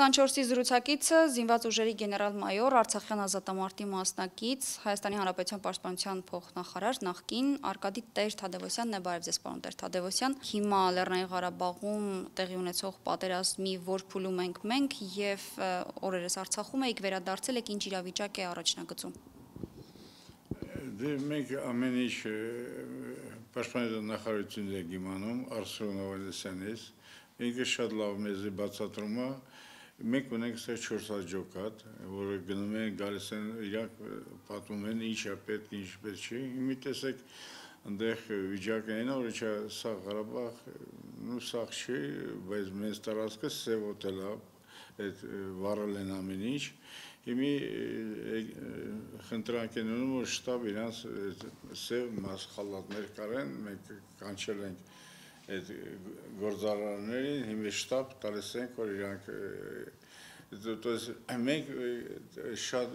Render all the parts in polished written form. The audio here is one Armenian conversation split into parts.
24-ի զրուցակիցը զինված ուժերի գեներալ-մայոր, Արցախյան ազատամարտի մասնակից, Հայաստանի Հանրապետության պաշտպանության փոխնախարար նախկին Արկադի Տեր Թադևոսյանն է, բարև ձեզ, պարոն Տեր Թադևոսյան։ Հիմա Լեռնային Ղարաբաղում տեղի ունեցող պատերազմի որ փուլում ենք մենք եւ օրերս Արցախում եք վերադարձել, եք ինչ իրավիճակ է առաջնագծում։ Դե մենք ամեն ինչ պաշտպանության նախարարությունն է գիմանում Արսեն Նավալյանից, ինքը շատ լավ մեզ բացատրում է։ Մենք ունենք սա 400 ջոկատ, որը գնում են, գալիս են, իրանք պատում են, ինչ է պետք, ինչ պետք չի։ Մի տեսեք, այնտեղ վիճակը այն է, որ չէ, սա Ղարաբաղ, նու սաղ չի, բայց մեծ տարածքը սև օդել է, այդ վառել են ամեն ինչ։ Հիմի խնդրանք են ունում, որ շտաբ իրանց սև մաս խալատներ կարեն, մենք կանչել ենք այդ գործարարներին հիմի շտաբ տալիս ենք, որ իրանք մենք շատ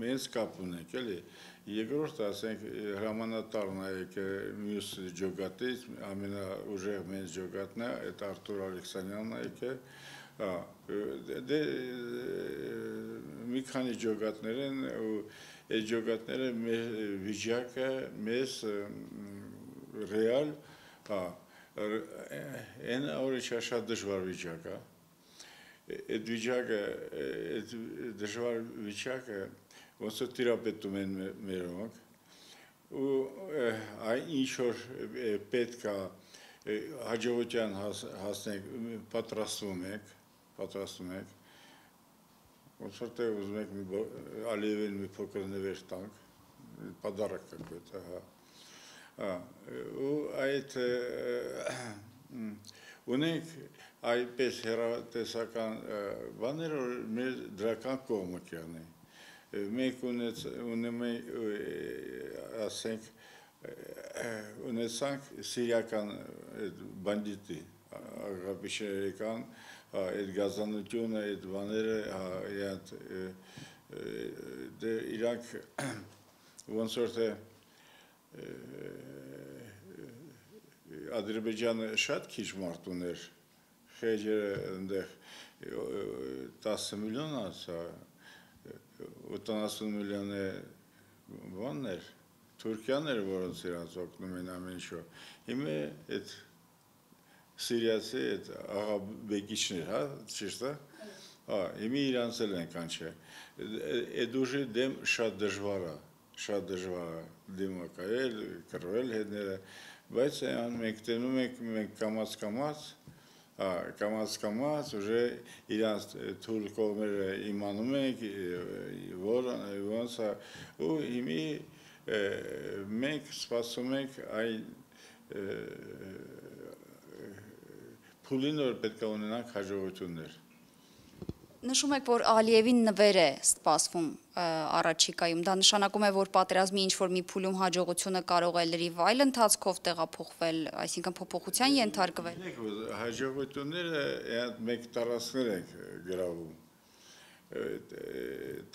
մեծ կապ ունենք, էլի։ Երկրորդ, ասենք, հրամանատարն է եկել մյուս ջոկատից, ամենաուժեղ մեծ ջոկատն է, այդ Արտուր Ալեքսանյանն է եկել։ Դե մի քանի ջոկատներ են, ու այդ ջոկատները մեր վիճակը մեզ ռեալ այն օրիչա շատ դժվար վիճակ է, այդ վիճակը, այդ դժվար վիճակը ոնց որ տիրապետում են մերոնք, ու այն ինչ որ պետք է հաջողության հասնենք, պատրաստվում ենք, ոնց որ թե ուզում ենք Ալիևին մի փոքր նվեր տանք, պодарок какой-то, հա։ Այդ ունենք այդպես հեռատեսական բաներ, որ մեր դրական կողմը կյանի։ Մենք ունեցանք սիրիական բանդիտի, աղապիշերական, այդ գազանությունը, այդ բաները, իրանք ոնց որ թե Ադրբեջանը շատ քիչ մարդ ուներ, խեժերը այնտեղ 10 միլիոն ասա, 80 միլիոն բաներ, Թուրքիան էր, որոնց իրաց օգնում են ամեն ինչով։ Հիմա այդ Սիրիացի այդ աղաբեկիչներ, հա, ճիշտ է։ Հա, հիմա իրանց էլ են կանչել։ Այդ ուժի դեմ շատ դժվար է դիմակայել, կռվել հետները, բայց մենք տենում ենք կամաց-կամաց ուժե իրանց թույլ կողմերը իմանում ենք, ոնց է, ու հիմի մենք սպասում ենք այն փուլին, որ պետք է ունենանք հաջողություններ։ Նշում եք, որ Ալիևին նվեր է սպասվում առաջիկայում, դա նշանակում է, որ պատերազմի ինչ-որ մի փուլում հաջողությունը կարող է լրիվ այլընթացքով տեղափոխվել, այսինքն փոփոխության ենթարկվել։ Հաջողությունները մեկ տարածքներ ենք գրավում,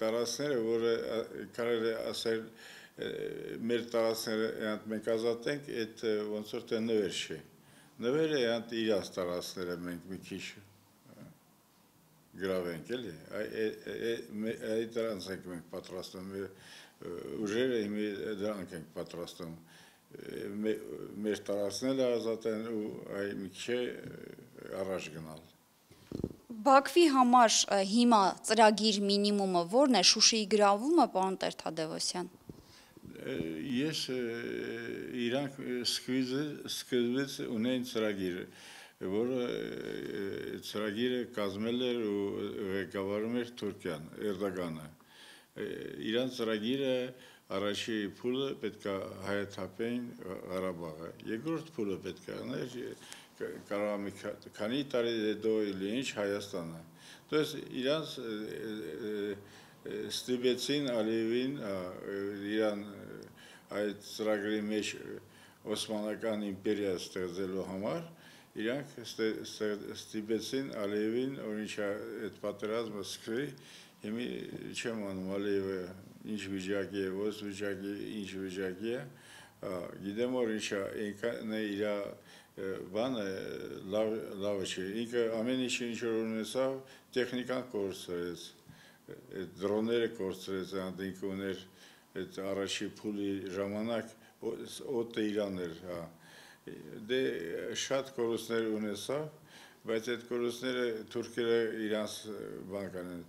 տարածքները, որը կարելի է ասել, մեր տարածքները մենք ազատենք, այդ ոնց որ թե նվեր չէ, նվերը իրաց տարածքները մենք մի քիչ գրավենք, էլի, այ դրանց ենք մենք պատրաստում, ուժերը հիմի դրանք ենք պատրաստում, մեր տարածքները ազատ են ու այ մի քիչ առաջ գնալ։ Բաքվի համար հիմա ծրագիր մինիմումը որն է, Շուշիի գրավումը, պարոն Տեր Թադևոսյան։ Ես իրանք սկզբից ունեն ծրագիրը, որը ծրագիրը կազմել էր ու ղեկավարում էր Թուրքիան, Էրդողանը։ Իրան ծրագիրը առաջի փուլը պետք է հայաթափեն Ղարաբաղը, երկրորդ փուլը պետք է աներ կարող մի քանի տարի հետո ինչ Հայաստանը։ Դուք իրանց ստիպեցին Ալիևին իրան այդ ծրագրի մեջ Օսմանական իմպերիա ստեղծելու համար իրանք ստիպեցին Ալիևին, որ ինչա այդ պատերազմը սկսվի, հիմի չեմ անում Ալիևը ինչ վիճակի է, ո՞նց վիճակի, ինչ վիճակի է, գիտեմ, որ ինչա, այնքան է իր Ban lavașe, încă amenici nici orunesa, tehnica corstrez, dronele corstrez, adică uner, arași puli jamanak, o teilaner, de șat corstrez unesa, băieți corstrez turcile irans bancanet,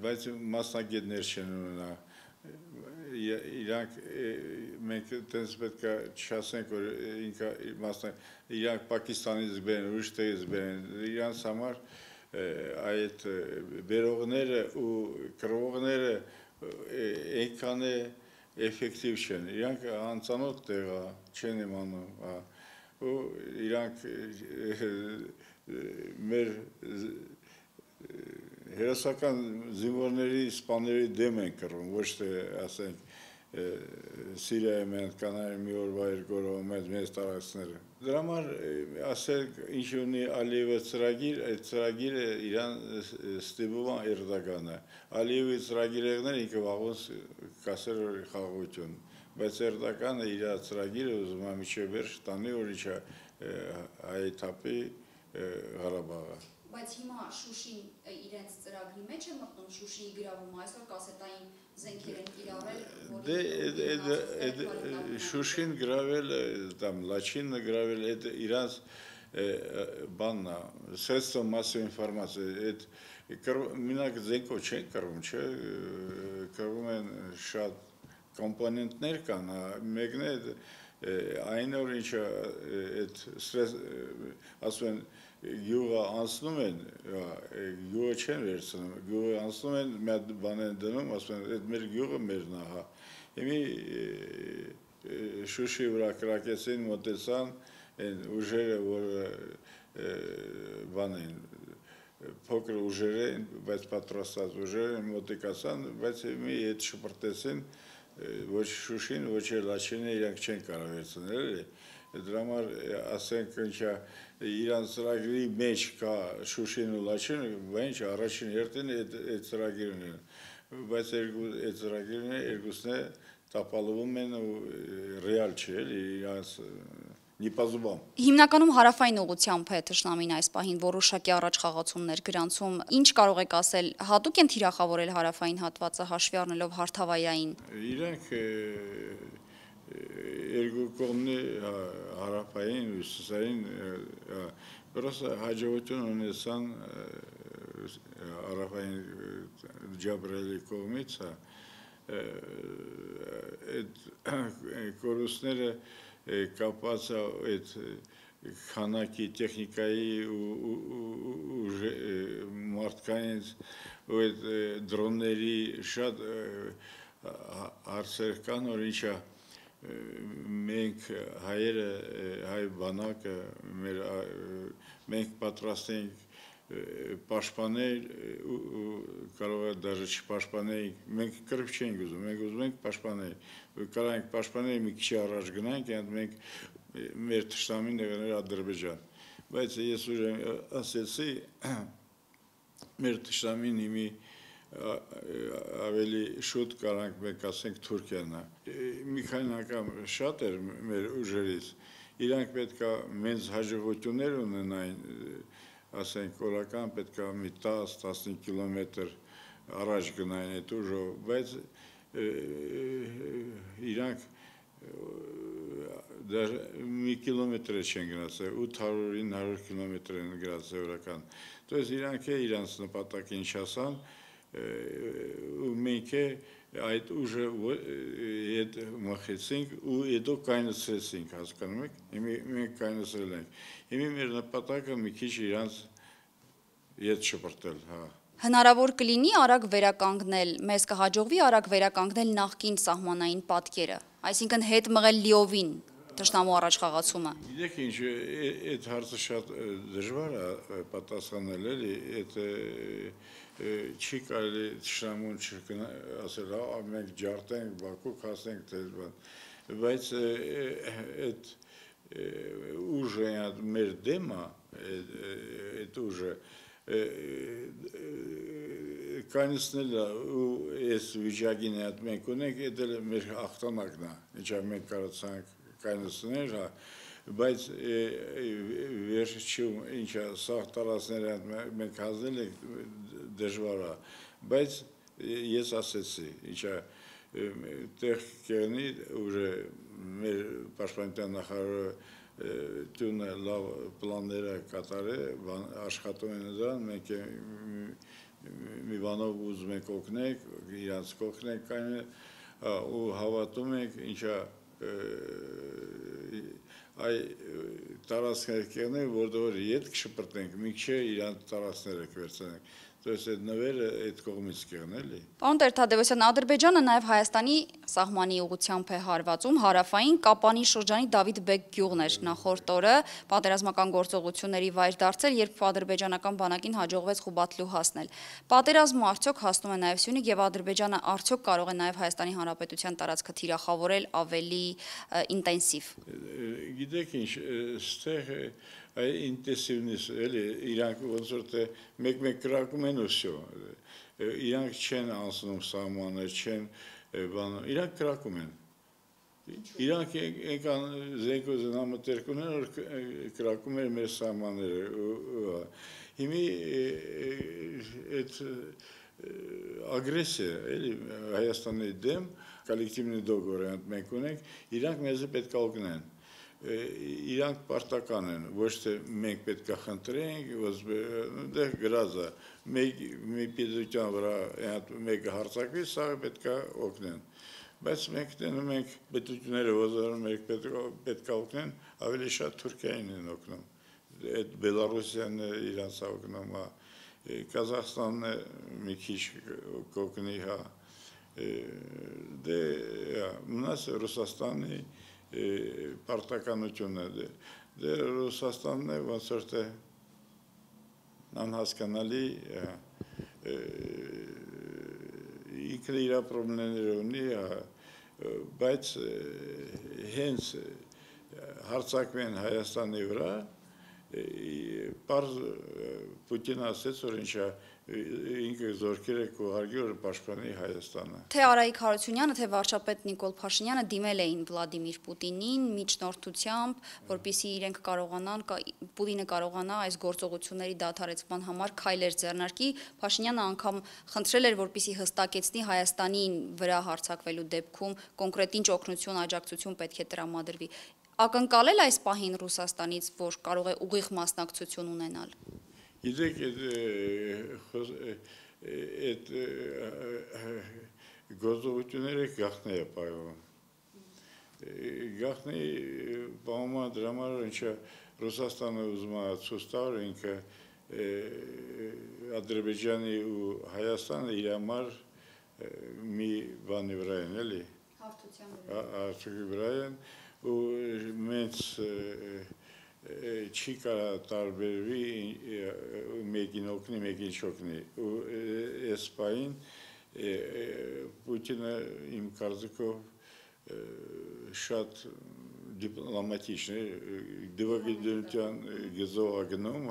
băieți masnaged nerșenuna. Irak, pentru că șase încă Irak, Pakistan izben, Rusia izben, Iran samar, aiet berognere, u krognere, ekane efectiv şen. Irak anțanot dega, ce ne manu, u Irak mer հերոսական զինվորների սպաների դեմ են կռվում, ոչ թե ասենք Սիրիայում են կանային մի օրվա երկու օրվա մեջ մեծ տարածքները։ Դրա համար ասենք ինչ ունի Ալիևի ծրագիր, այդ ծրագիրը Իրան ստիպում է Էրդողանը։ Ալիևի ծրագիրները ինքը վաղուց կասել որ խաղաղություն, բայց Էրդողանը իր ծրագիրը ուզում է միջև վերջ տանի, որ ինչա այդ թափի Ղարաբաղը։ Բայց հիմա Շուշին իրենց ծրագրի մեջ է մտնում, Շուշիի գրավում այսօր կասետային զենքեր են կիրառել, Շուշին գրավել, Լաչինը գրավել, այդ իրանց բանն է, սեստո մասի ինֆորմացիա, մինակ զենքով չեն կռվում, չէ, կռվում են շատ կոմպոնենտներ կան, մեկն է այն որ ինչը այդ ստրես ասում են գյուղը անցնում են, գյուղը չեն վերցնում, գյուղը անցնում են, մի հատ բան են դնում, ասում են այդ մեր գյուղը մերն է, հա։ Հիմի Շուշի վրա կրակեցին, մոտեցան այն ուժերը, որ բան են, փոքր ուժեր են, բայց պատրաստած ուժեր են, մոտիկացան, բայց մի հետ շպրտեցին, ոչ Շուշին, ոչ Լաչինը իրանք չեն կարող վերցնել, էլի։ Դրա համար ասենք ինչա իրանց ծրագրի մեջ կա Շուշին ու Լաչինը, բայց առաջին հերթին այդ ծրագիրն է, բայց այդ ծրագիրն է երկուսն է տապալվում են ու ռեալ չէ, իրանց Հիմնականում հարավային ուղղությամբ է թշնամին այս պահին որոշակի առաջ խաղացումներ գրանցում, ինչ կարող եք ասել, հատուկ են թիրախավորել հարավային հատվածը հաշվի առնելով հարթավայրային։ Իրանք երկու կողմի հարավային ու հյուսիսային պրոստ հաջողություն ունեցան հարավային ջաբրելի կողմից, այդ կորուստները կապածը այդ քանակի տեխնիկայի ու մարդկային ու այդ դրոնների շատ հարցեր կան, որ ինչա մենք հայերը, հայ բանակը, մենք պատրաստ ենք պաշտպանել, կարող է դաժե չպաշտպանենք, մենք կռիվ չենք ուզում, մենք ուզում ենք պաշտպանել, կարող ենք պաշտպանել, մի քիչ առաջ գնանք, այնդ մենք մեր թշնամին եղել Ադրբեջան, բայց ես ուժ ասեցի, մեր թշնամին իմի ավելի շուտ կարանք մենք ասենք Թուրքիան է, մի քանի անգամ շատ էր մեր ուժերից, իրանք պետք է մեծ հաջողություններ ունենային, ասենք օրական պետք է մի 10-15 կիլոմետր առաջ գնային այդ ուժով, բայց իրանք դեռ մի կիլոմետր չեն գնացել, 800-900 կիլոմետր են գնացել օրական, դեռ իրանք է իրանց նպատակին չասան, մենք է այդ ուժը հետ մխեցինք ու հետո կայնացրեցինք, հասկանում եք, մենք կայնացրել ենք, հիմա մեր նպատակը մի քիչ իրանց հետ շպրտել, հա։ Հնարավոր կլինի արագ վերականգնել, մեզ կհաջողվի արագ վերականգնել նախկին սահմանային պատկերը, այսինքն հետ մղել լիովին թշնամու առաջ խաղացումը։ Գիտեք ինչ, այդ հարցը շատ դժվար է պատասխանել, էլի, այդ չի կարելի թշնամուն ասել, մենք ջարդենք, Բաքու հասնենք, բայց այդ ուժը մեր դեմը, այդ ուժը կանցնել է ու այս վիճակին հետ մենք ունենք, այդ էլ մեր հաղթանակն է, ինչա մենք կարողացանք կանցնել, բայց վերջում ինչա սաղ տարածներն մենք հանձնել ենք դժվար է բայց ես ասեցի ինչա տեղ կենի ուժը մեր պաշտպանության նախարարը տունը լավ պլանները կատարել աշխատում են դրան մենք մի բանով ուզում ենք օգնել իրանց կօգնել կան ու հավատում ենք ինչա ai taraskerkene vordor yet kshprtnenk mikche iran tarasnere kvertsenenk to es et nver et kogmits kerneli Պարոն Տեր Թադևոսյան Ադրբեջանը նաև Հայաստանի սահմանի ուղությամբ է հարվածում հարավային Կապանի շրջանի Դավիթբեկ գյուղն էր նախորդ օրը պատերազմական գործողությունների վայր դարձել երբ ադրբեջանական բանակին հաջողվեց Խուբաթլու հասնել Պատերազմը արդյոք հասնում է նաև Սյունիք եւ Ադրբեջանը արդյոք կարող է նաև Հայաստանի Հանրապետության տարածքը թիրախավորել ավելի ինտենսիվ Գիտեք ինչ, ստեղ ինտենսիվնից էլի իրանք ոնց որ թե մեկ-մեկ կրակում են ու всё։ Իրանք չեն անցնում սահմանը, չեն բան, իրանք կրակում են։ Իրանք եկան զեկոզ նամտերքունն որ կրակում են մեր սահմանները։ Հիմի այդ ագրեսիա էլի Հայաստանի դեմ կոլեկտիվնի դոգոր ընդ մենք ունենք, իրանք մեզ պետք է օգնեն։ Իրանք պարտական են, ոչ թե մենք պետք է խնդրենք, ոչ դե գրած է, մեկ մի պետության վրա մեկ հարձակվի, սա պետք է օգնեն։ Բայց մենք դնում ենք պետությունները, որոնք պետք է օգնեն, ավելի շատ Թուրքիային են օգնում։ Այդ Բելարուսիան իրանց օգնում է, Կազախստանը մի քիչ կօգնի, հա։ Դե մնաց Ռուսաստանի պարտականությունն է դե Ռուսաստանն է ոնց որ թե անհասկանալի ինքն իր խնդիրները ունի բայց հենց հարձակվեն Հայաստանի վրա պարզ Պուտինն ասաց որ ինչա ինքը զորքերը կուղարկի որ պաշտպանի Հայաստանը Թե Արայիկ Հարությունյանը թե վարչապետ Նիկոլ Փաշինյանը դիմել էին Վլադիմիր Պուտինին միջնորդությամբ որպեսզի իրենք կարողանան Պուտինը կարողանա այս գործողությունների դադարեցման համար քայլեր ձեռնարկի Փաշինյանը անգամ խնդրել էր որպեսզի հստակեցնի Հայաստանի վրա հարձակվելու դեպքում կոնկրետ ինչ օգնություն աջակցություն պետք է տրամադրվի Ակնկալել այս պահին Ռուսաստանից որ կարող է ուղիղ մասնակցություն ունենալ Գիտեք, այդ գործողությունները գաղտնի է պայման։ Գաղտնի պայման դրա համար ինչա Ռուսաստանը ուզում է ցույց տա, որ ինքը Ադրբեջանի ու Հայաստանը իր համար մի բանի վրա են, էլի։ Հարթության վրա են։ Ու մեծ չի կարա տարբերվի մեկին օգնի, մեկին չօգնի։ Ու այս պահին Պուտինը իմ Karzakov շատ դիպլոմատիչն է, դիվագիտության գեզող ագնում,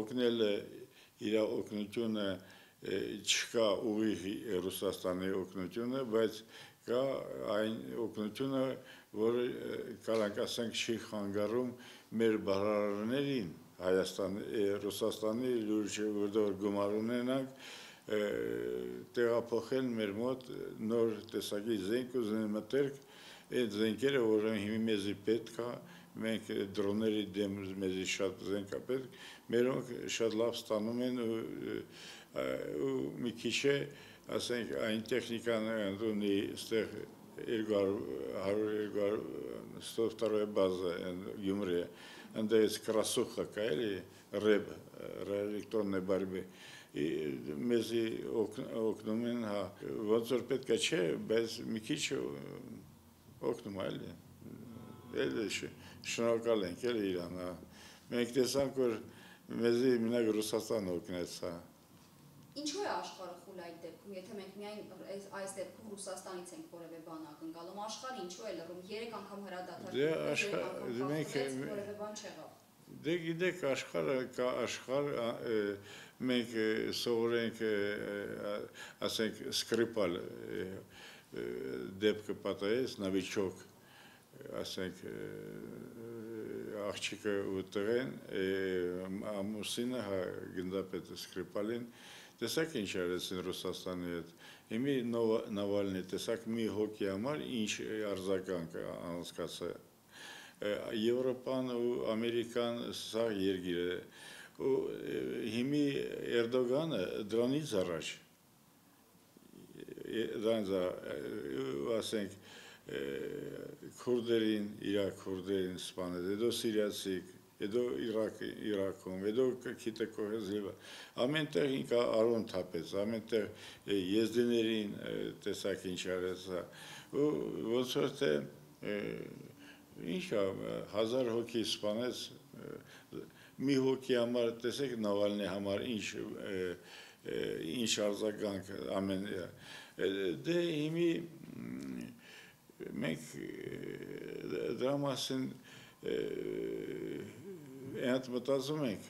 օգնել իր օգնությունը չկա ուղիղ Ռուսաստանի օգնությունը, բայց Ca այն օգնությունը, որ կարանք ասենք չի խանգարում մեր բարարարներին Հայաստանի, Ռուսաստանի լուրջ որ գումարում ունենանք տեղափոխել մեր մոտ նոր տեսակի զենք ու մտերք այդ զենքերը, որ հիմա մեզ պետք է, մենք դրոների դեմ մեզ շատ զենք է պետք, մերոնք շատ լավ ստանում են ու մի քիչ է Ասենք այն տեխնիկան ունի ստեղ 200-200 բազա Գյումրի այնտեղ Կրասուխը կա էլի ՌԵԲ ռելեկտոննե բարբի մեզի օգնում են հա ոնց որ պետք է չէ բայց մի քիչ օգնում էլի էլ շնորհակալ ենք էլի իրան մենք տեսանք որ մեզի մենակ Ռուսաստանը օգնեց հա Ինչու է աշխարհը խուլ այդ դեպքում, եթե մենք միայն այս դեպքում Ռուսաստանից ենք որևէ բան ակնկալում, աշխարհը ինչու է լռում, 3 անգամ հրադադարել, որևէ բան չեղավ։ Դե գիտեք, աշխարհը կա աշխարհ, մենք սովորենք, ասենք, Սկրիպալ դեպքը պատահեց, նավիչոկ, ասենք աղջիկը ուտեն, ամուսինը գնդապետը Սկրիպալին, տեսակ ինչ արեցին Ռուսաստանի հետ, իմի Նավալնի, տեսակ մի հոգի համար ինչ արձագանք անցկացա, Եվրոպան ու Ամերիկան սա երկիր է, ու հիմի Էրդողանը դրանից առաջ, ասենք քուրդերին, իրաք քուրդերին սպանել, հետո սիրիացիք, հետո Իրաքում, հետո քիտակոհեզիվը, ամենտեղ ինքը արոն թափեց, ամենտեղ եզդիներին տեսակ ինչ արեց, ու ոնց որ թե ինչա 1000 հոգի սպանեց, մի հոգի համար տեսեք Նավալնի համար ինչ արձագանք ամեն դե հիմի մենք դրա մասին այդ մտածում ենք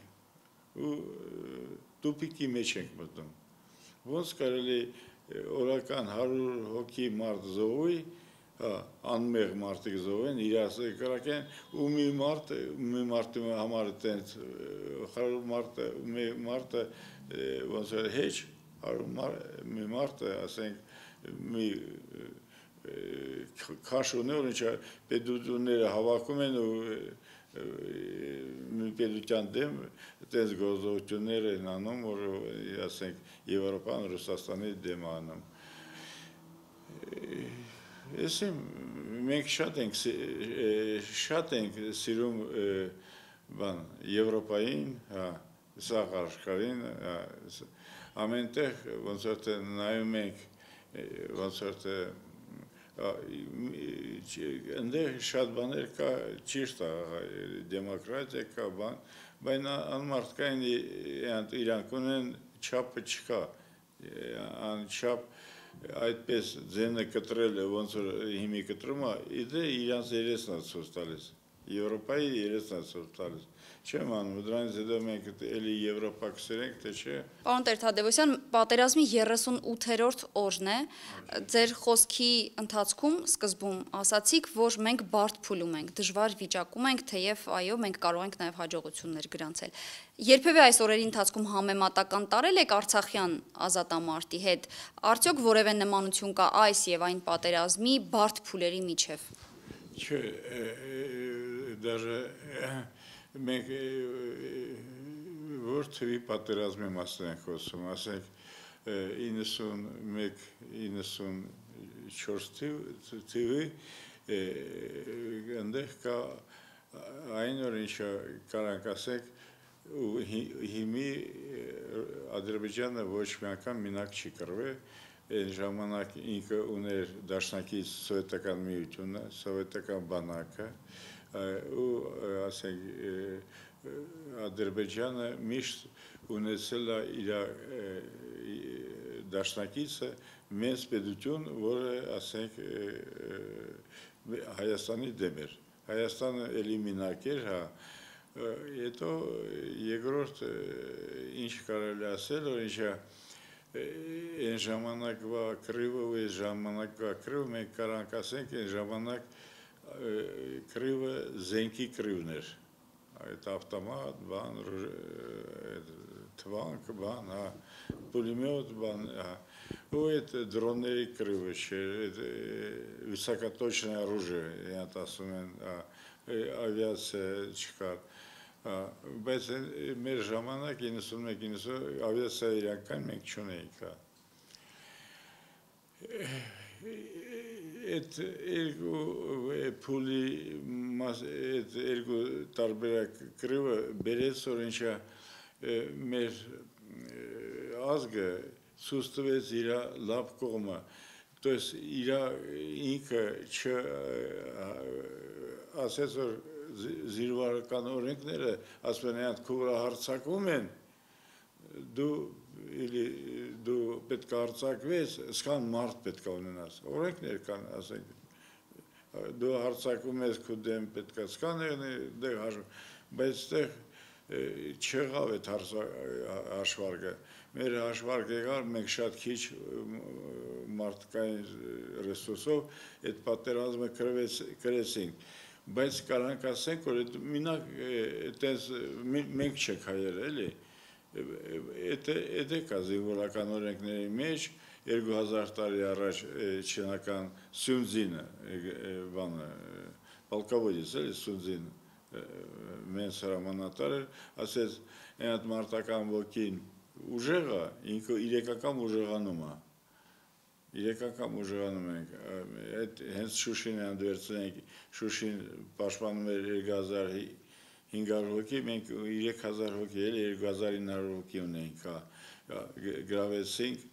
ու տուփիկի մեջ ենք մտնում ոնց կարելի օրական 100 հոգի մարդ զոհի անմեղ մարդիկ զոհեն իրաց կրակեն ու մի մարդ համար տենց 100 մարդը մի մարդը ոնց որ հեչ 100 մի մարդը ասենք մի քաշ ունի որ ինչա պետությունները հավաքում են ու մի պետության դեմ տենց գործողություններ են անում որ ասենք Եվրոպան Ռուսաստանի դեմ անում Եսիմ մենք շատ ենք սիրում բան Եվրոպային, հա, սաղ աշխարհին, ամենտեղ ոնց որ թե նայում ենք, ոնց որ թե այնտեղ շատ բաներ կա, ճիշտ է, դեմոկրատիա կա, բան, բայց անմարդկային իրանք ունեն չափը չկա, անչափ Այդպես ձենը կտրելը ոնց որ հիմի կտրում է, իդե իրանց երեսն է ցույց տալիս, Եվրոպայի երեսն է ցույց տալիս։ Չեմ անում, դրանից հետո մենք էլի Եվրոպա կսերենք, թե չէ։ Պարոն Տեր Թադևոսյան, պատերազմի 38-րդ օրն է։ Ձեր խոսքի ընթացքում սկզբում ասացիք, որ մենք բարդ փուլում ենք, դժվար վիճակում ենք, թեև այո, մենք կարող ենք նաև հաջողություններ գրանցել։ Երբևէ այս օրերի ընթացքում համեմատական տարել եք Արցախյան ազատամարտի հետ։ Արդյոք որևէ նմանություն կա այս եւ այն պատերազմի բարդ փուլերի միջև։ Չէ, դաժե մենք որ թվի պատերազմի մասին ենք խոսում, ասենք 91-94 թվի այնտեղ կա այն որ ինչ կարանք ասենք Հիմի Ադրբեջանը ոչ մի անգամ մինակ չի կռվել, այն ժամանակ ինքը ուներ Դաշնակից սովետական միությունը, սովետական բանակը, ու ասենք Ադրբեջանը միշտ ունեցել է իր Դաշնակիցը մեծ պետություն, որը ասենք Հայաստանի դեմ էր, Հայաստանը էլի մինակ էր, հա Հետո երկրորդ ինչ կարելի ասել, որ ինչա այն ժամանակվա կռիվը ու այս ժամանակվա կռիվը մենք կարանք ասենք այն ժամանակ կռիվը զենքի կռիվն էր, այդ ավտոմատ, բան, թվանք, բան, պուլեմետ, բան, ու այդ դրոնների կռիվը չէր, այդ վысокоточное оружие, այդ ասում են, ավիացիա չկար բայց մեր ժամանակ 91-92 ավիացիա իրական մենք չունեինք այդ երկու փուլի այդ երկու տարբերակ կռիվը բերեց որ ինչա մեր ազգը ցույց տվեց իր լավ կողմը то есть իր ինքը չ Ասես որ զինվորական օրենքները ասում են քուվը հարձակում են դու պետք է հարձակվես սքան մարդ պետք է ունենաս օրենքներ կան ասենք դու հարձակում ես քո դեմ պետք է սքան դե բայց այդտեղ չեղավ է հաշվարկը, մեր հաշվարկ եղար, մենք շատ քիչ մարդկային ռեսուրսով այդ պատերազմը կրեցինք, բայց կարանք ասենք, որ մինակ այդպես մենք չենք հայեր էլի, այդ է զինվորական օրենքների մեջ 2000 տարի առաջ չինական Սյունձինը պալկավոդից էլի Սյունձինը մեն հրամանատար էր, ասեց այդ մարտական ոգին ուժեղը, ինքը իրեկական ուժեղանում է, իրեկական ուժեղանում ենք, այդ հենց Շուշին են դերցնենք, Շուշին պաշտպանում էր 2500 հոգի, մենք 3000 հոգի էլ 2900 հոգի ունենք, գրավեցինք,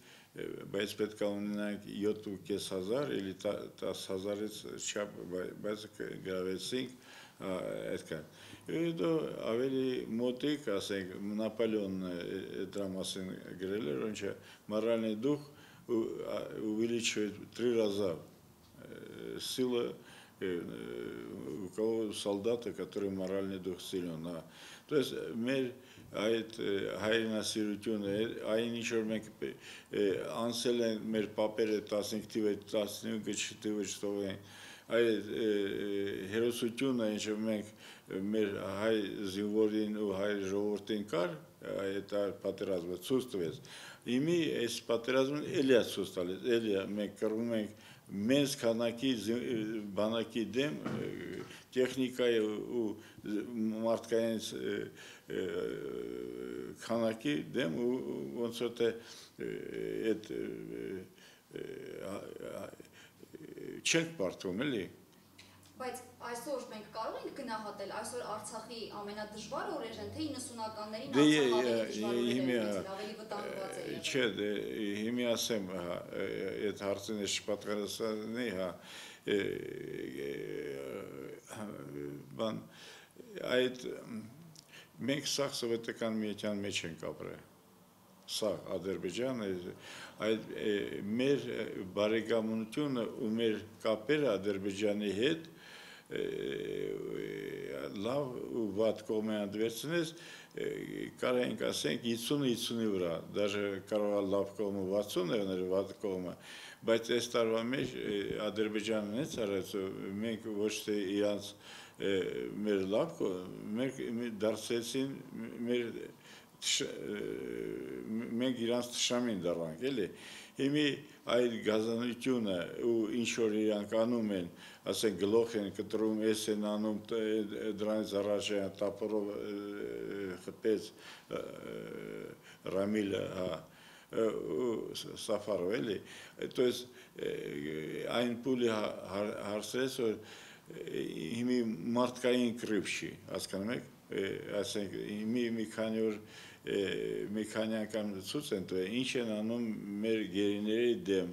բայց պետք է ունենանք 7500, էլի 10000-ից չափ, բայց գրավեցինք, etcan. Edo aveli motiv ca să Napoleon dramasin grele, once moralni duh увеличивает 3 раза сила у кого солдата, который моральный дух силен. То есть մեր այդ հայրենասիրությունը, այն ինչ որ մենք անցել են մեր պապերը 15 թիվ, 15 թիվ չթողել են այդ հերոսությունը ինչ մենք մեր հայ զինվորին ու հայ ժողովրդին կար, այդ պատերազմը ցույց տվեց, իմի այս պատերազմն էլի է ցույց տալիս, էլի մենք կռվում ենք մեծ քանակի բանակի դեմ, տեխնիկայի ու մարդկային քանակի դեմ, ու ոնց որ թե այդ չենք բարդվում, էլի։ Բայց այսօր մենք կարող ենք գնահատել, այսօր Արցախի ամենադժվար օրեր են, թե 90-ականներին Արցախը Սաղ Ադրբեջանը, այդ մեր բարեկամությունը ու մեր կապերը Ադրբեջանի հետ լավ ու վատ կողմ անդվերցնես, կարենք ասենք 50-50-ի վրա, դաժե կարողա լավ կողմը 60 եղներ վատ կողմը, բայց այս տարվա մեջ Ադրբեջանն է ցարած, մենք ոչ թե իրանց մեր լավ կողմը, մենք դարձեցին մեր մենք իրանց թշամին դառնանք, էլի, հիմի այդ գազանությունը ու ինչ որ իրանք անում են, ասենք գլուխ են կտրում, էս են անում, դրանից առաջ են տապորով խփեց Ռամիլը, Սաֆարով, էլի, то есть այն պուլը հարցրեց, որ հիմի մարդկային կռիվ չի, հասկանում եք, ասենք մի քանի օր մեխանիական ցույց են տվել, ինչ են անում մեր գերիների դեմ,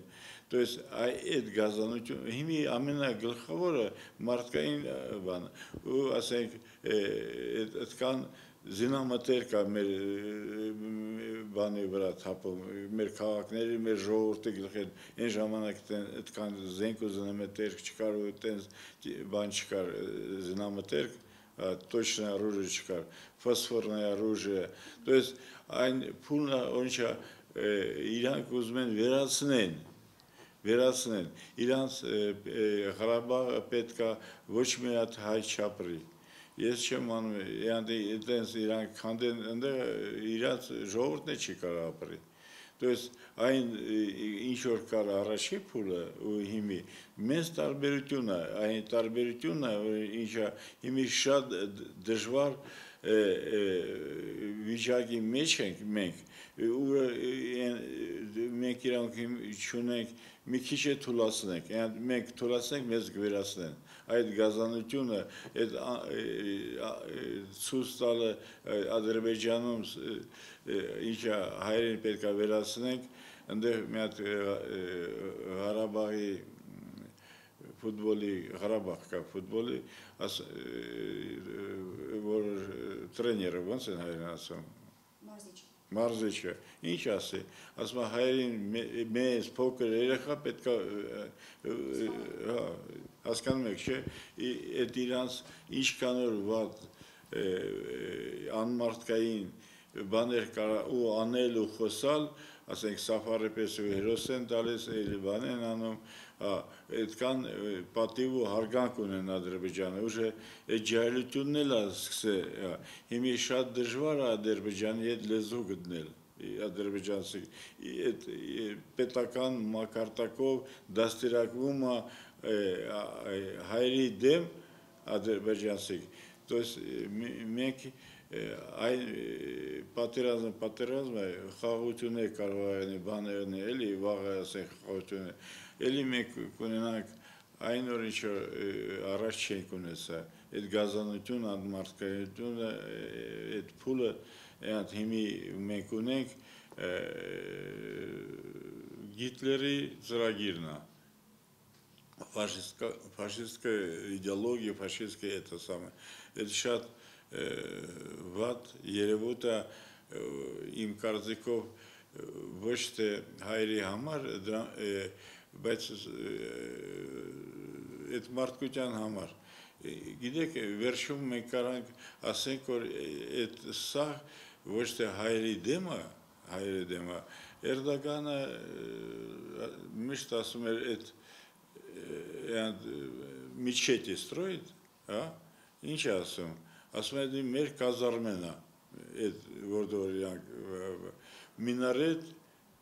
то есть այդ գազանությունը, հիմի ամենագլխավորը մարդկային բանը, ու ասենք այդքան զինամթերք կա մեր բանի վրա թափում, մեր քաղաքների, մեր ժողովրդի գլխին, այն ժամանակ այդքան զենք ու զինամթերք չկար ու այտենց բան չկար, զինամթերք точное оружие, фосфорное оружие. То есть они полно онча иранцы узмен верацнен, верацнен. Иранцы Карабах петка вочмият хай чапри. Если ман, янды итенс иран канден, анде иранцы жовтне чикарапри. То есть այն ինչ որ կար առաջի փուլը ու հիմի մեծ տարբերությունը, այն տարբերությունը ինչա հիմի շատ դժվար վիճակի մեջ ենք մենք, ու մենք իրանք չունենք, մի քիչ է թուլացնենք, մենք թուլացնենք, մեզ կվերացնեն, այդ գազանությունը, այդ ցույց տալը Ադրբեջանում ինչա հայերին պետք է վերացնենք, այնտեղ մի հատ Ղարաբաղի ֆուտբոլի Ղարաբաղ կա ֆուտբոլի, որ տրեյները ոնց են հայերեն ասում, մարզիչը, ինչ ասի, ասում է հայերին մեզ փոքր երեխա պետք է հասկանում եք, չէ, այդ իրանց ինչքան որ վատ անմարդկային բաներ ու անել ու խոսալ, ասենք սաֆարեպես ու հերոս են տալիս, Երևան են անում, այդքան պատիվ ու հարգանք ունեն Ադրբեջանը, ուժը այդ ջահելությունն էլ է սկսել, հիմա շատ դժվար է Ադրբեջանի հետ լեզու գտնել, ադրբեջանցի այդ պետական մակարդակով դաստիարակվում է հայերի դեմ ադրբեջանցի, то есть մենք ai պատերազմ խաղաղություն է կարողանի բաներն էլի վաղը ասենք խաղաղություն էլի մենք կունենանք այն որ ինչ առաջ չենք ունեցա այդ գազանություն անմարդկայությունը այդ փուլը այդ հիմի մենք ունենք Հիտլերի ծրագիրն է ֆաշիստական իդեալոգիա ֆաշիստական это самое это շատ Vat Yerevuta im Karzakov văște hairi hamar, băieți, et martcuțian hamar. Gide că verșum mecarang asencor et sa văște hairi dema. Erdogan mișta sumer et mișceti stroit, a? Nici asum. Asumă din mer cazarmena, et vordorian minaret,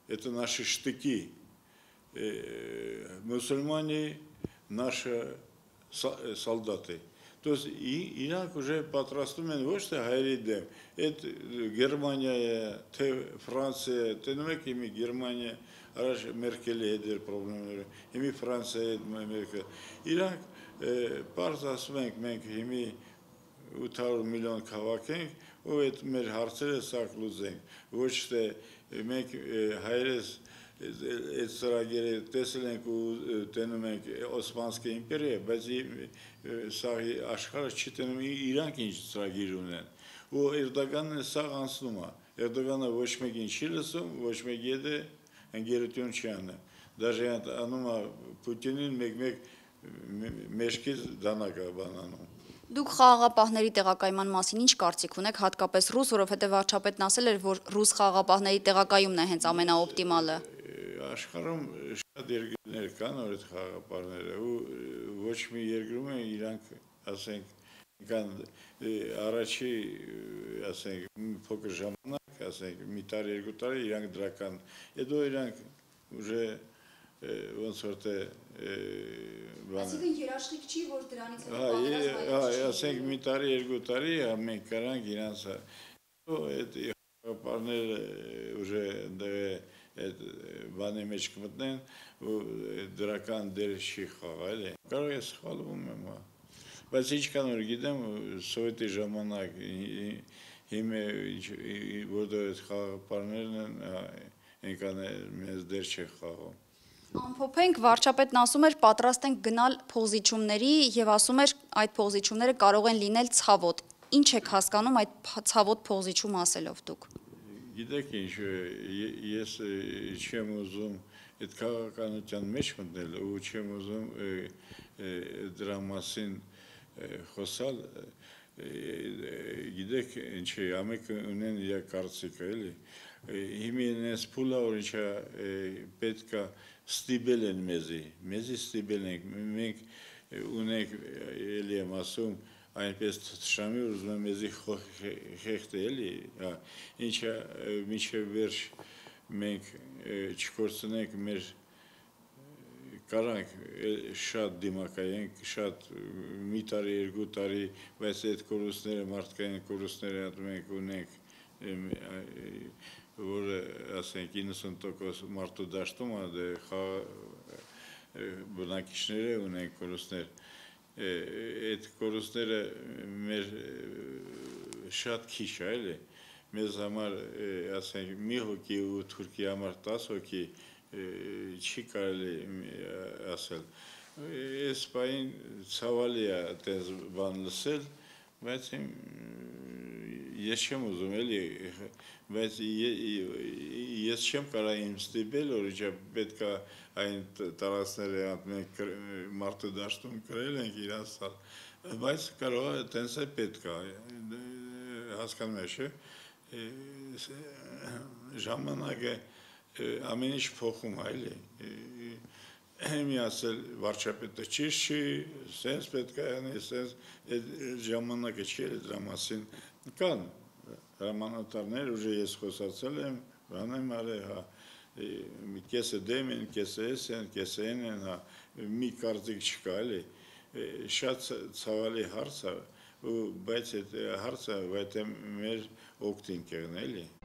это наши штыки, мусульмане наши солдаты. То есть и инак уже потрастумен во что хайридем, это Германия, те Франция, те нумек ими Германия, араш Меркель едер проблемы, ими Франция, Америка. Инак парта сменк менк ими 800 milyon kavakeng, o et mer harcele sakluzeng. Voște mek hayres et saragere teselen cu tenumek Osmanske imperiye, bazi sahi ashkara chitenum İran kinci saragirune. O Erdogan'ın sağ ansluma. Erdogan'a voşmek inçilisum, voşmek yede engeritun çiyanı. Даже anuma Putin'in mek meşkiz danaka bananum. Դուք խաղաղապահների տեղակայման մասին ինչ կարծիք ունեք, հատկապես ռուս, որովհետև վարչապետն ասել էր, որ ռուս խաղաղապահների տեղակայումն է հենց ամենաօպտիմալը։ Աշխարհում շատ երկրներ կան, որ այդ խաղաղապահները ու ոչ մի երկրում են իրանք, ասենք, կան առաջի, ասենք, փոքր ժամանակ, ասենք, մի տարի, երկու տարի իրանք դրական, հետո իրանք ուժե ոնց որ թե երաշխիք չի որ դրանից հետո ասենք մի տարի երկու տարի մենք կարանք իրանց այդ խաղապարները ուժե այդ բանի մեջ կմտնեն ու դրական դեր չի խաղալ է կարող ես սխալվում եմ բայց ինչքան որ գիտեմ սովետի ժամանակ հիմա որտեղ այդ խաղապարներն այնքան մեզ դեր չի խաղում Ամփոփենք վարչապետն ասում էր պատրաստ ենք գնալ փողզիչումների եւ ասում էր այդ փողզիչումները կարող են լինել ցավոտ։ Ինչ եք հասկանում այդ ցավոտ փողզիչում ասելով դուք։ Գիտեք ինչ ես չեմ ուզում այդ քաղաքականության մեջ մտնել ու չեմ ուզում դրա մասին խոսալ։ Գիտեք ինչ ամենը ունեն իր կարծիքը էլի։ Հիմա ես փուլա որ ինչա պետքա ստիպել են մեզի, մեզի ստիպել ենք, մենք ունենք էլի եմ ասում, այնպես թշամի ուզում եմ մեզի խեղթ էլի, ինչա մինչև վերջ մենք չկործնենք մեր կարանք շատ դիմակայենք, շատ մի տարի, երկու տարի, բայց այդ կորուստները, մարդկային կորուստները մենք ունենք, որ ասենք 90% մարդու դաշտում է բնակիչները ունեն կորուստներ այդ կորուստները մեր շատ քիչ է էլի մեզ համար ասենք մի հոգի ու թուրքի համար 10 հոգի չի կարելի ասել այս բան ցավալի է դες բան լսել բայց Ես չեմ ուզում էլի, բայց ես չեմ կարող իմ ստիպել, որիչա պետք է այն տարածները մենք մարդու դաշտում կրել ենք իրացալ, Բայց կարող է տենց է պետք է հասկանում եք ժամանակը ամեն ինչ փոխում է էլի մի ասել վարչապետը ճիշտ չի սենց պետք է անի սենց այդ ժամանակը չի էլ դրա մասին կան հրամանատարներ ուժը ես խոսացել եմ բանեմ արե հա քեսը դեմին քեսը սեն քեսեն հա մի կարծիք չկա էլի շատ ցավալի հարց է բայց այդ հարցը վայտեմ մեր օգտին կեղն էլի